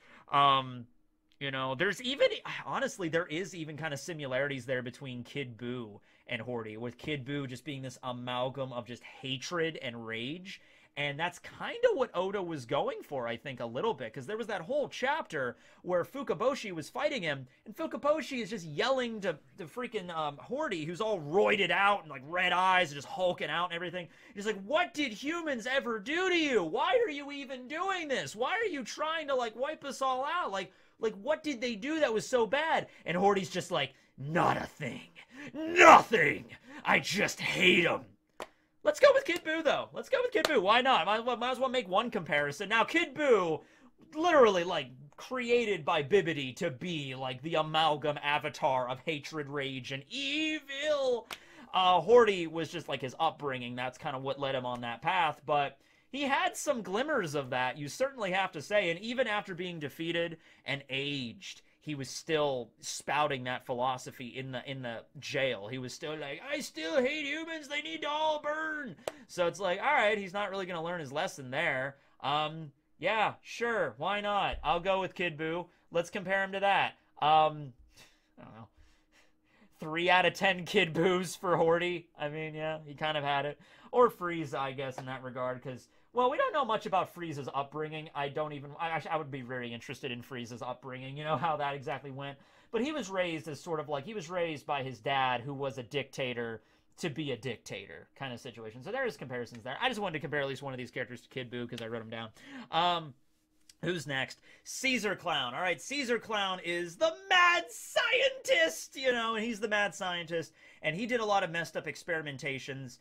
You know, there's even, honestly, there is even kind of similarities there between Kid Buu and Horty, with Kid Buu just being this amalgam of just hatred and rage. And that's kind of what Oda was going for, I think, a little bit, because there was that whole chapter where Fukuboshi was fighting him, and Fukuboshi is just yelling to freaking Horty, who's all roided out and, like, red eyes and just hulking out and everything. And he's like, what did humans ever do to you? Why are you even doing this? Why are you trying to, like, wipe us all out? Like, what did they do that was so bad? And Horty's just like, not a thing. Nothing. I just hate him. Let's go with Kid Buu, though. Let's go with Kid Buu. Why not? Might as well make one comparison. Now, Kid Buu, literally, like, created by Bibbidi to be, like, the amalgam avatar of hatred, rage, and evil. Horty was just, like, his upbringing. That's kind of what led him on that path, but he had some glimmers of that, you certainly have to say. And even after being defeated and aged, he was still spouting that philosophy in the jail. He was still like, I still hate humans. They need to all burn. So it's like, all right, he's not really going to learn his lesson there. Yeah, sure. Why not? I'll go with Kid Buu. Let's compare him to that. I don't know. 3 out of 10 Kid Boos for Horty. I mean, yeah, he kind of had it. Or Frieza, I guess, in that regard, because, well, we don't know much about Frieza's upbringing. I would be very interested in Frieza's upbringing, you know, how that exactly went. But he was raised as sort of like, he was raised by his dad, who was a dictator, to be a dictator kind of situation. So there's comparisons there. I just wanted to compare at least one of these characters to Kid Buu, because I wrote him down. Who's next? Caesar Clown. All right, Caesar Clown is the mad scientist, you know, and he's the mad scientist, and he did a lot of messed up experimentations.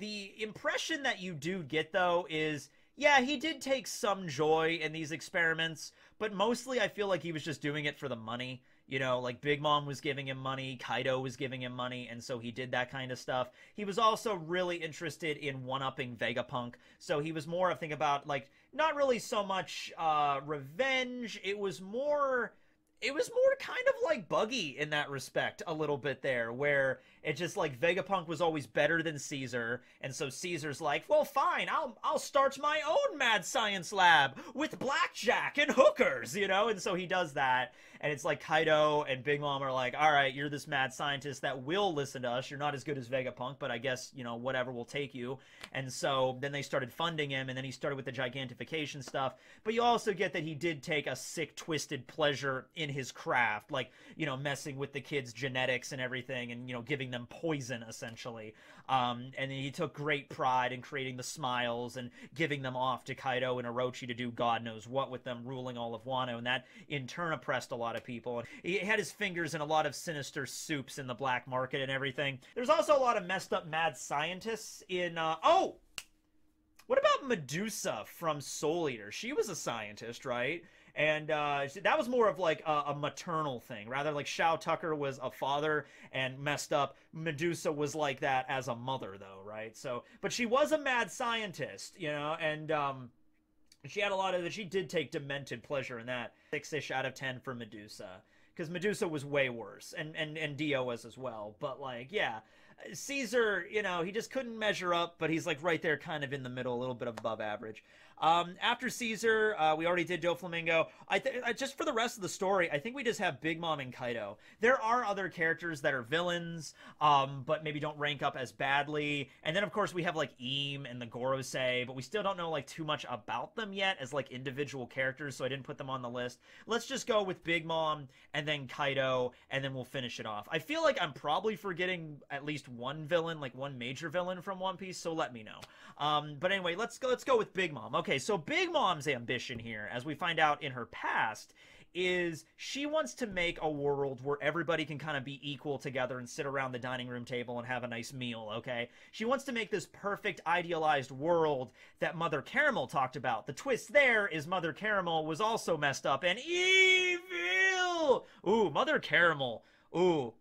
The impression that you do get, though, is, yeah, he did take some joy in these experiments, but mostly I feel like he was just doing it for the money. You know, like, Big Mom was giving him money, Kaido was giving him money, and so he did that kind of stuff. He was also really interested in one-upping Vegapunk, so he was more, I think, about, like, not really so much revenge. It was more kind of like Buggy in that respect a little bit there, where it's just like Vegapunk was always better than Caesar, and so Caesar's like, well, fine, I'll start my own mad science lab with blackjack and hookers, you know? And so he does that, and it's like Kaido and Big Mom are like, all right, you're this mad scientist that will listen to us. You're not as good as Vegapunk, but I guess, you know, whatever, will take you. And so then they started funding him, and then he started with the gigantification stuff. But you also get that he did take a sick, twisted pleasure in his craft, like, you know, messing with the kids' genetics and everything, and, you know, giving them poison, essentially. And he took great pride in creating the smiles and giving them off to Kaido and Orochi to do God knows what with them, ruling all of Wano, and that in turn oppressed a lot of people. And he had his fingers in a lot of sinister soups in the black market and everything. There's also a lot of messed up mad scientists in, oh! What about Medusa from Soul Eater? She was a scientist, right? And that was more of like a maternal thing. Rather, like, Shou Tucker was a father and messed up. Medusa was like that as a mother, though, right? So, but she was a mad scientist, you know, and she had a lot of it. She did take demented pleasure in that. 6-ish out of 10 for Medusa, because Medusa was way worse, and Dio was as well. But, like, yeah, Caesar, you know, he just couldn't measure up, but he's like right there kind of in the middle, a little bit above average. After Caesar, we already did Doflamingo. Just for the rest of the story, I think we just have Big Mom and Kaido. There are other characters that are villains, but maybe don't rank up as badly. And then, of course, we have like Eam and the Gorosei, but we still don't know like too much about them yet as like individual characters, so I didn't put them on the list. Let's just go with Big Mom and then Kaido, and then we'll finish it off. I feel like I'm probably forgetting at least one villain, like one major villain from One Piece, so let me know. But anyway, let's go with Big Mom. Okay, so Big Mom's ambition here, as we find out in her past, is she wants to make a world where everybody can kind of be equal together and sit around the dining room table and have a nice meal, okay? She wants to make this perfect idealized world that Mother Caramel talked about. The twist there is Mother Caramel was also messed up and evil! Ooh, Mother Caramel. Ooh.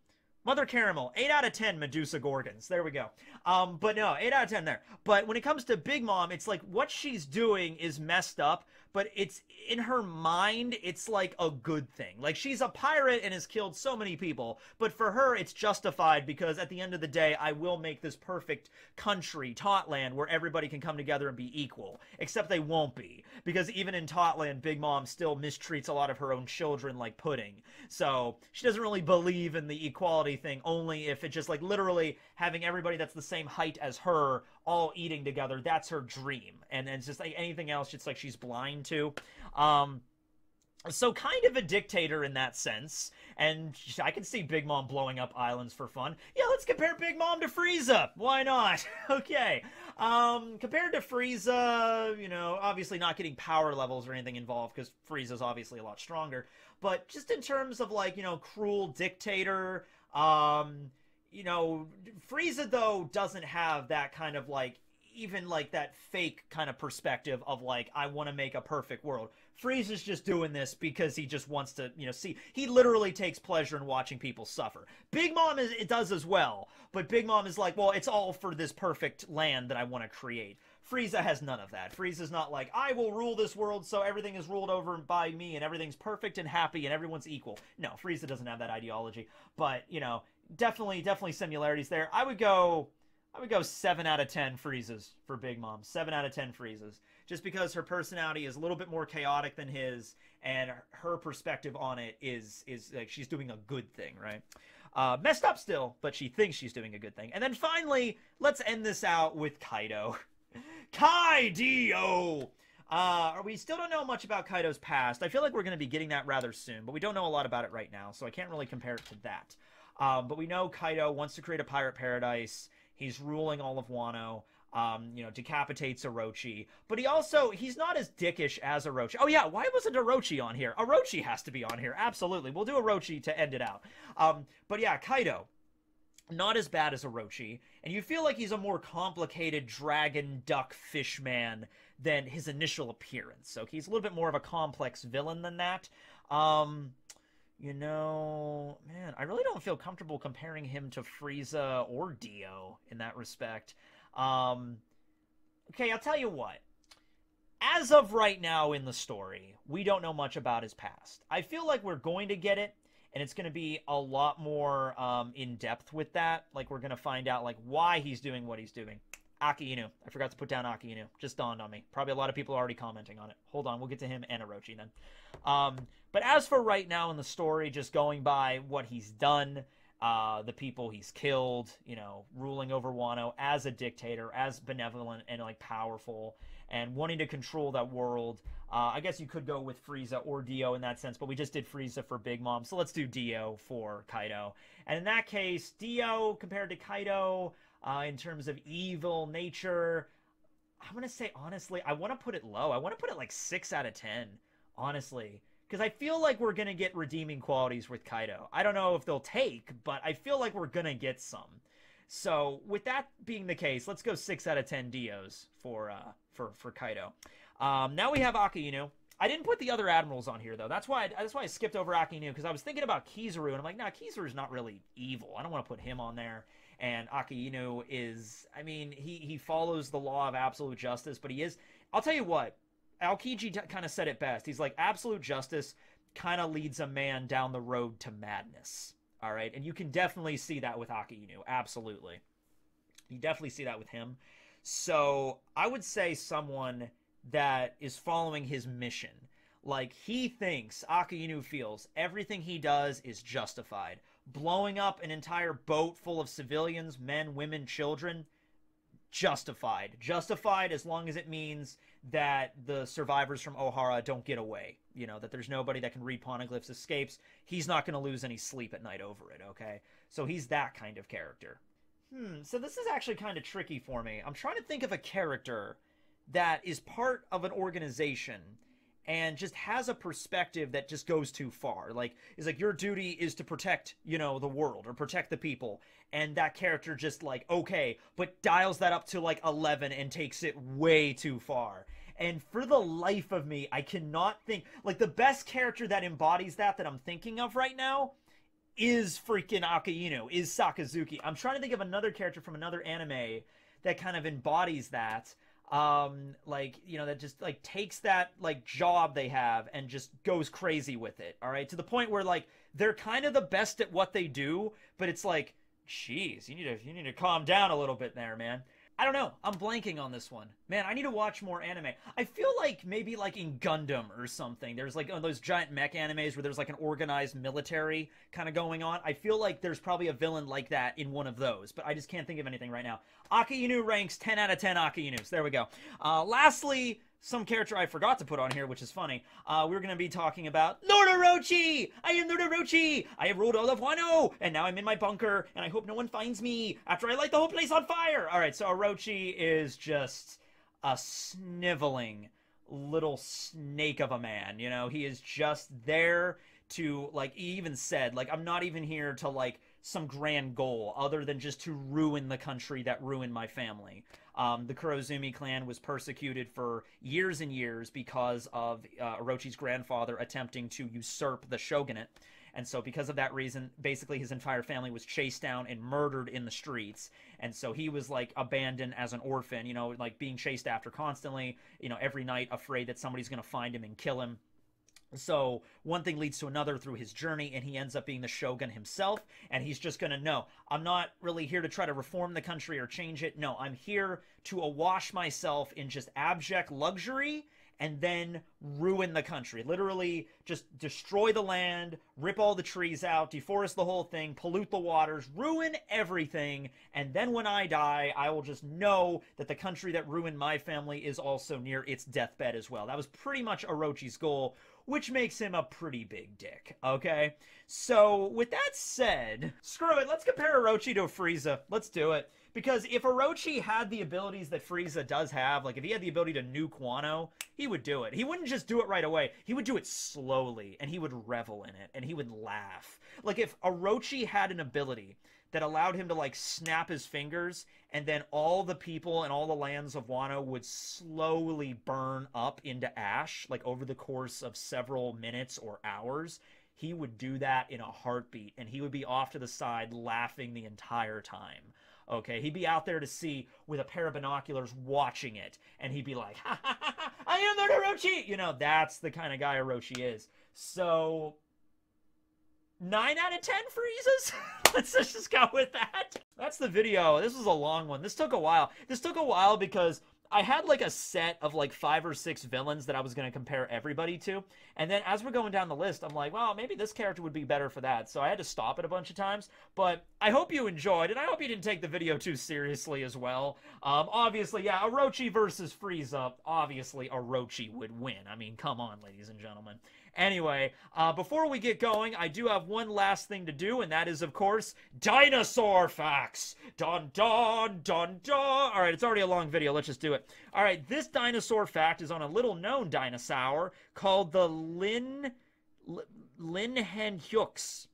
Mother Caramel, 8 out of 10 Medusa Gorgons. There we go. But no, 8 out of 10 there. But when it comes to Big Mom, it's like what she's doing is messed up, but it's in her mind, it's like a good thing. Like she's a pirate and has killed so many people, but for her, it's justified because at the end of the day, I will make this perfect country, Tautland, where everybody can come together and be equal, except they won't be. Because even in Tautland, Big Mom still mistreats a lot of her own children like pudding. So she doesn't really believe in the equality thing, only if it's just like literally having everybody that's the same height as her all eating together. That's her dream, and it's just like anything else, it's like she's blind to. So kind of a dictator in that sense, and I can see Big Mom blowing up islands for fun. Yeah, let's compare Big Mom to Frieza. Why not? Okay. Compared to Frieza, you know, obviously not getting power levels or anything involved because Frieza's obviously a lot stronger, but just in terms of like, you know, cruel dictator, you know, Frieza though doesn't have that kind of like, even like that fake kind of perspective of like, I want to make a perfect world. Frieza's just doing this because he just wants to, you know, see. He literally takes pleasure in watching people suffer. Big Mom, it does as well, but Big Mom is like, well, it's all for this perfect land that I want to create. Frieza has none of that. Frieza's not like, I will rule this world so everything is ruled over by me and everything's perfect and happy and everyone's equal. No, Frieza doesn't have that ideology, but, you know, definitely similarities there. I would go 7 out of 10 Friezas for Big Mom. 7 out of 10 Friezas. Just because her personality is a little bit more chaotic than his, and her perspective on it is like she's doing a good thing, right? Messed up still, but she thinks she's doing a good thing. And then finally, let's end this out with Kaido. Kaido! We still don't know much about Kaido's past. I feel like we're going to be getting that rather soon, but we don't know a lot about it right now, so I can't really compare it to that. But we know Kaido wants to create a pirate paradise. He's ruling all of Wano, you know, decapitates Orochi. But he also, he's not as dickish as Orochi. Oh yeah, why wasn't Orochi on here? Orochi has to be on here, absolutely. We'll do Orochi to end it out. But yeah, Kaido, not as bad as Orochi. And you feel like he's a more complicated dragon, duck, fish man than his initial appearance. So he's a little bit more of a complex villain than that. You know, man, I really don't feel comfortable comparing him to Frieza or Dio in that respect. Okay, I'll tell you what. As of right now in the story, we don't know much about his past. I feel like we're going to get it, and it's going to be a lot more in-depth with that. Like, we're going to find out, like, why he's doing what he's doing. Aki Inu. I forgot to put down Aki Inu. Just dawned on me. Probably a lot of people are already commenting on it. Hold on, we'll get to him and Orochi then. But as for right now in the story, just going by what he's done, the people he's killed, you know, ruling over Wano as a dictator, as benevolent and, like, powerful, and wanting to control that world. I guess you could go with Frieza or Dio in that sense, but we just did Frieza for Big Mom, so let's do Dio for Kaido. And in that case, Dio compared to Kaido... in terms of evil nature, I'm going to say, honestly, I want to put it low. I want to put it like 6 out of 10, honestly, because I feel like we're going to get redeeming qualities with Kaido. I don't know if they'll take, but I feel like we're going to get some. So with that being the case, let's go 6 out of 10 Dios for Kaido. Now we have Aki Inu. I didn't put the other admirals on here, though. That's why I skipped over Aki Inu, because I was thinking about Kizaru, and I'm like, nah, Kizaru's not really evil. I don't want to put him on there. And Aki Inu is, I mean, he follows the law of absolute justice, but he is, I'll tell you what, Aokiji kind of said it best. He's like, absolute justice kind of leads a man down the road to madness. All right, and you can definitely see that with Haki Inu. Absolutely, you definitely see that with him. So I would say someone that is following his mission. Like, he thinks, Haki Inu feels, everything he does is justified. Blowing up an entire boat full of civilians, men, women, children, justified. Justified as long as it means that the survivors from Ohara don't get away. You know, that there's nobody that can read Poneglyph's escapes. He's not going to lose any sleep at night over it, okay? So he's that kind of character. So this is actually kind of tricky for me. I'm trying to think of a character that is part of an organization and just has a perspective that just goes too far. Like, it's like, your duty is to protect, you know, the world or protect the people. And that character just, like, okay, but dials that up to, like, 11 and takes it way too far. And for the life of me, I cannot think... Like, the best character that embodies that I'm thinking of right now is freaking Haki Inu, is Sakazuki. I'm trying to think of another character from another anime that kind of embodies that. Like, you know, that just, like, takes that, like, job they have and just goes crazy with it, all right? To the point where, like, they're kind of the best at what they do, but it's like, jeez, you need to calm down a little bit there, man. I don't know. I'm blanking on this one. Man, I need to watch more anime. I feel like maybe, like, in Gundam or something, there's, like, those giant mech animes where there's, like, an organized military kind of going on. I feel like there's probably a villain like that in one of those, but I just can't think of anything right now. Haki Inu ranks 10 out of 10 Haki Inus. There we go. Lastly, some character I forgot to put on here, which is funny. We're going to be talking about Lord Orochi! I am Lord Orochi! I have ruled all of Wano, and now I'm in my bunker, and I hope no one finds me after I light the whole place on fire! Alright, so Orochi is just a sniveling little snake of a man, you know? He is just there to, like, he even said, like, I'm not even here to, like, some grand goal other than just to ruin the country that ruined my family. The Kurozumi clan was persecuted for years and years because of Orochi's grandfather attempting to usurp the shogunate. And so because of that reason, basically his entire family was chased down and murdered in the streets. And so he was, like, abandoned as an orphan, you know, like, being chased after constantly, you know, every night, afraid that somebody's going to find him and kill him. So one thing leads to another through his journey, and he ends up being the shogun himself, and he's just going to know, I'm not really here to try to reform the country or change it. No, I'm here to awash myself in just abject luxury and then ruin the country. Literally just destroy the land, rip all the trees out, deforest the whole thing, pollute the waters, ruin everything, and then when I die, I will just know that the country that ruined my family is also near its deathbed as well. That was pretty much Orochi's goal, which makes him a pretty big dick, okay? So, with that said, screw it, let's compare Orochi to Frieza. Let's do it. Because if Orochi had the abilities that Frieza does have, like, if he had the ability to nuke Wano, he would do it. He wouldn't just do it right away. He would do it slowly, and he would revel in it, and he would laugh. Like, if Orochi had an ability that allowed him to, like, snap his fingers, and then all the people and all the lands of Wano would slowly burn up into ash, like, over the course of several minutes or hours, he would do that in a heartbeat, and he would be off to the side laughing the entire time. Okay, he'd be out there to sea with a pair of binoculars watching it, and he'd be like, ha ha ha ha, I am Lord Orochi! You know, that's the kind of guy Orochi is. So... 9 out of 10 Friezas? Let's just go with that. That's the video. This was a long one. This took a while. This took a while because I had, like, a set of, like, 5 or 6 villains that I was going to compare everybody to. And then as we're going down the list, I'm like, well, maybe this character would be better for that. So I had to stop it a bunch of times. But I hope you enjoyed, and I hope you didn't take the video too seriously as well. Obviously, yeah, Orochi versus Frieza. Obviously, Orochi would win. I mean, come on, ladies and gentlemen. Anyway, before we get going, I do have one last thing to do, and that is, of course, dinosaur facts. Dun, dun, dun, dun. All right, it's already a long video. Let's just do it. All right, this dinosaur fact is on a little-known dinosaur called the Linhenhyox.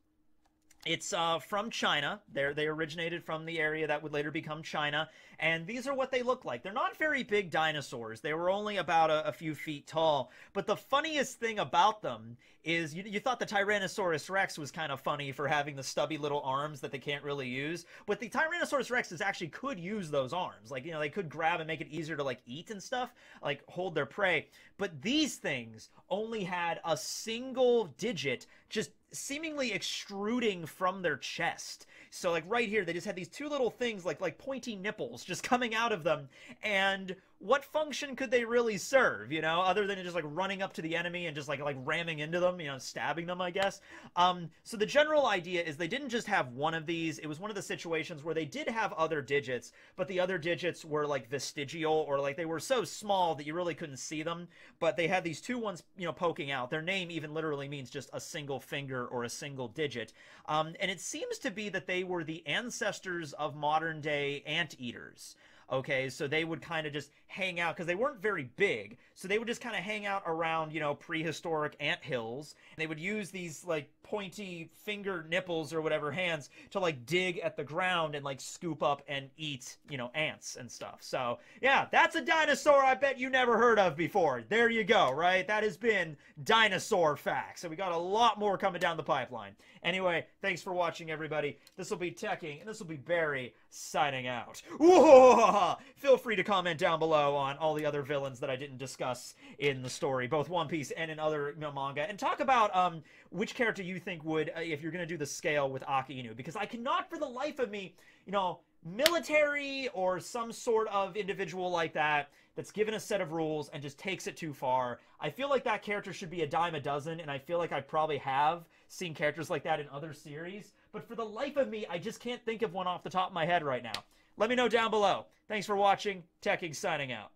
It's from China. They originated from the area that would later become China. And these are what they look like. They're not very big dinosaurs. They were only about a few feet tall. But the funniest thing about them is you thought the Tyrannosaurus Rex was kind of funny for having the stubby little arms that they can't really use. But the Tyrannosaurus Rexes actually could use those arms. Like, you know, they could grab and make it easier to, like, eat and stuff. Like, hold their prey. But these things only had a single digit just seemingly extruding from their chest. So like right here, they just had these two little things like pointy nipples just coming out of them. And what function could they really serve, you know, other than just like running up to the enemy and just like ramming into them, you know, stabbing them, I guess. So the general idea is they didn't just have one of these. It was one of the situations where they did have other digits, but the other digits were like vestigial, or like they were so small that you really couldn't see them, but they had these two ones, you know, poking out. Their name even literally means just a single finger or a single digit. And it seems to be that they were the ancestors of modern day anteaters. Okay, so they would kind of just hang out, because they weren't very big, so they would just kind of hang out around, you know, prehistoric anthills. They would use these, like, pointy finger nipples or whatever hands to, like, dig at the ground and, like, scoop up and eat, you know, ants and stuff. So, yeah, that's a dinosaur I bet you never heard of before. There you go, right? That has been dinosaur facts. So we got a lot more coming down the pipeline. Anyway, thanks for watching, everybody. This will be Teching, and this will be Barry signing out. Whoa! Feel free to comment down below on all the other villains that I didn't discuss in the story, both One Piece and in other manga, and talk about which character you think would, if you're going to do the scale with Aki Inu, because I cannot for the life of me, you know, military or some sort of individual like that that's given a set of rules and just takes it too far. I feel like that character should be a dime a dozen, and I feel like I probably have seen characters like that in other series, but for the life of me, I just can't think of one off the top of my head right now. Let me know down below. Thanks for watching. Teching signing out.